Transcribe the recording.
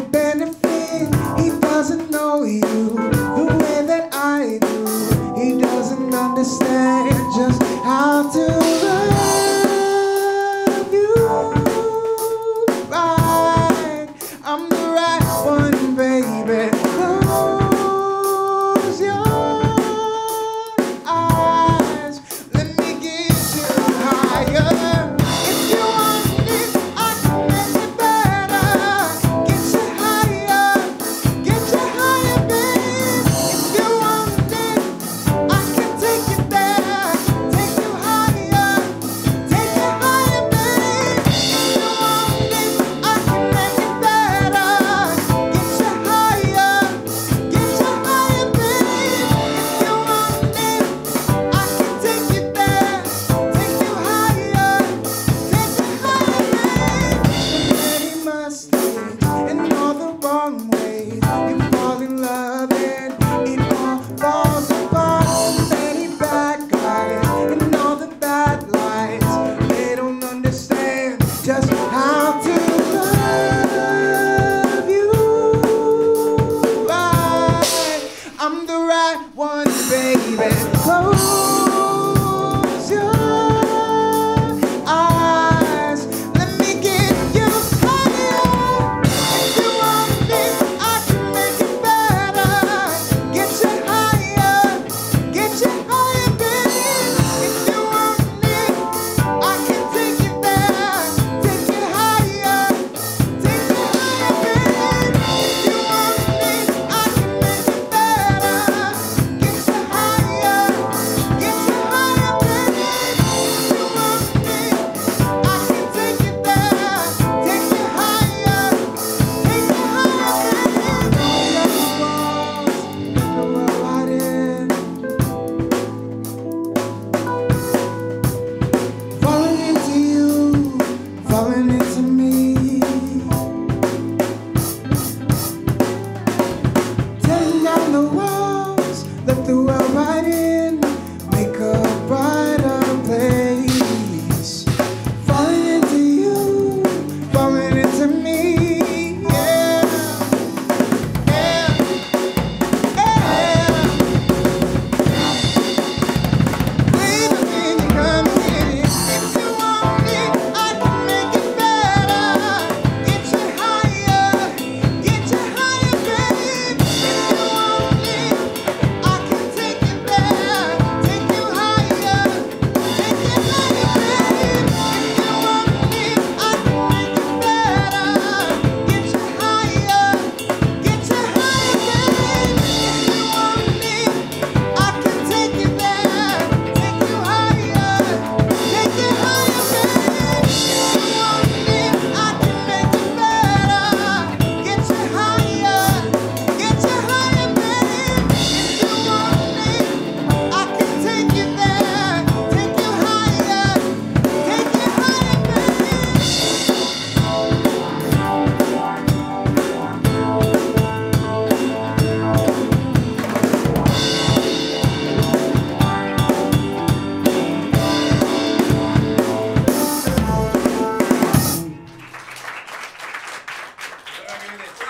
doesn't benefit, he doesn't know you the way that I do. He doesn't understand just how to love you right. I'm the right one, baby. Close your eyes, let me get you higher.